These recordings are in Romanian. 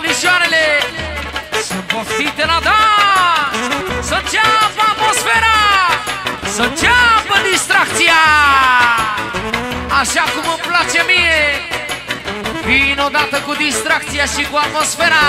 domnișoarele, sunt poftite la dans, să înceapă atmosfera, să înceapă distracția, așa cum îmi place mie. Vin odată cu distracția și cu atmosfera.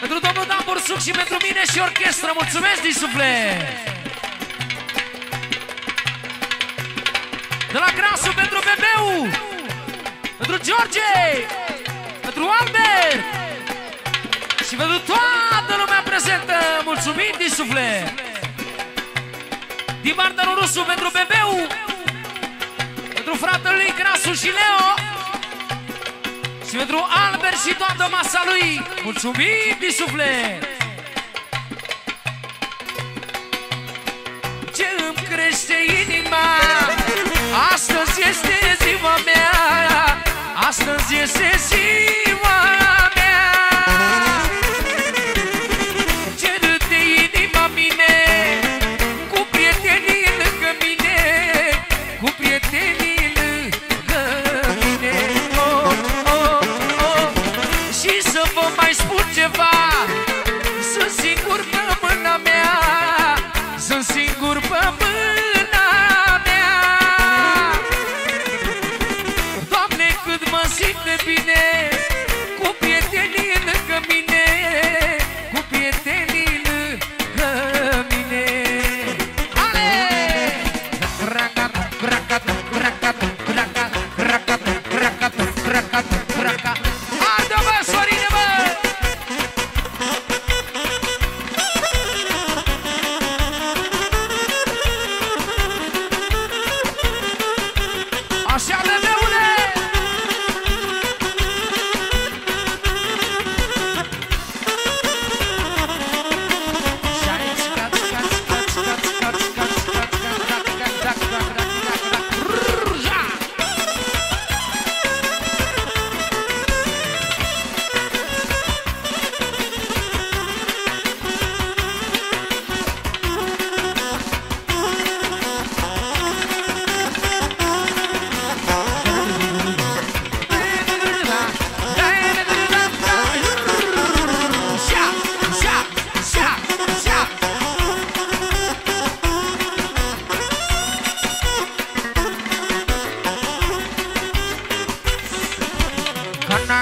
Pentru domnul Dan Bursuc și pentru mine și orchestră, mulțumesc din suflet! De la Grasul pentru Bebeu, pentru George, pentru Albert și pentru toată lumea prezentă, mulțumim din suflet! Din Martanul Rusu pentru Bebeu, pentru fratele lui Grasul și Leo, și pentru Albert și toată masa lui, mulțumim din suflet! Ce îmi crește inima, astăzi este ziua mea, astăzi este ziua mea. Ce râde inima mine, cu prietenii lângă mine, cu prietenii. Sunt singur pe mâna mea, sunt singur pe mâna mea. Doamne, cât mă simt de bine, cu prietenii lângă mine, cu prietenii lângă mine. Să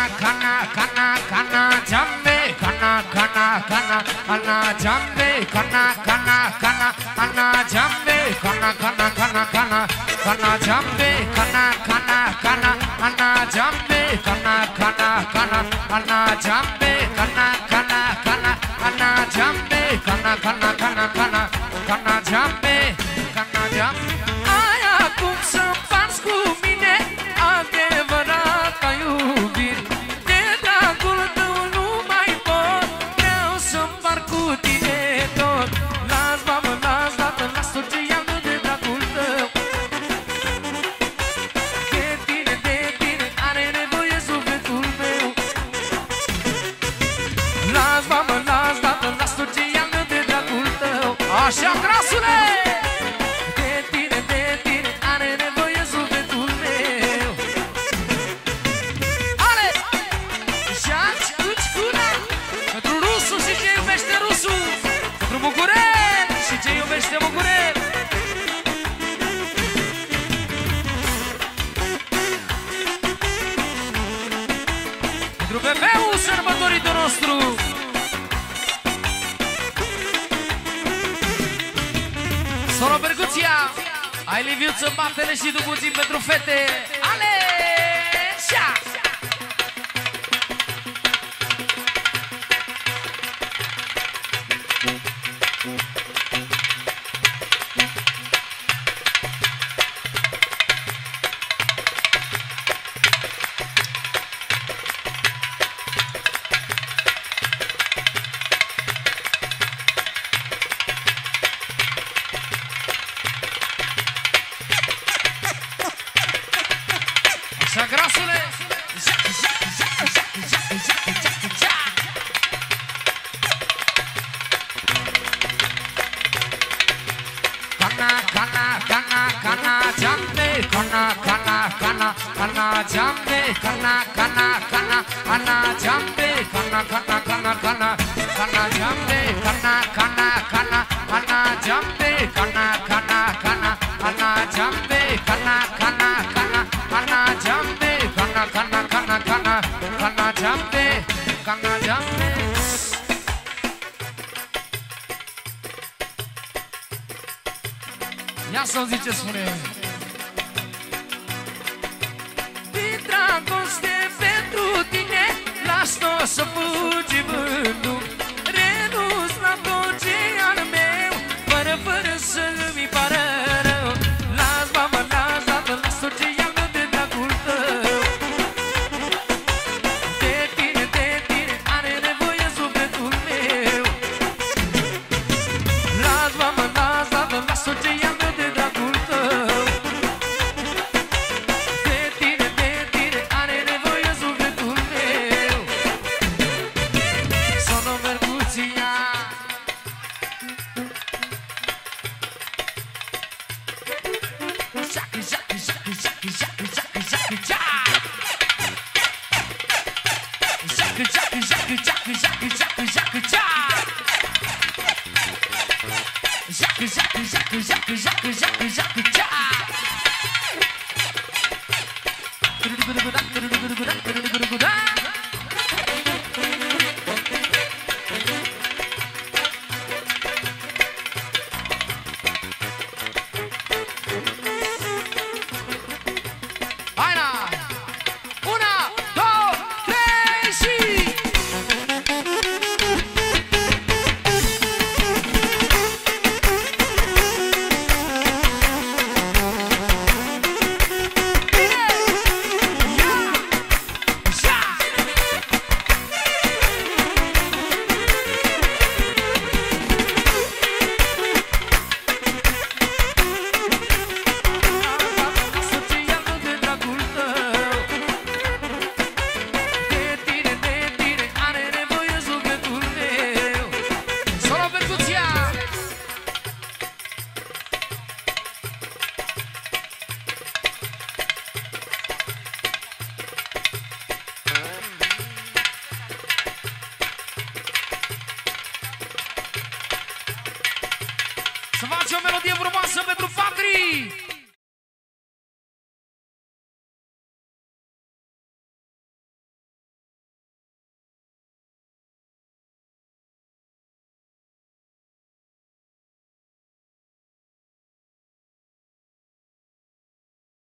faci o melodie frumoasă pentru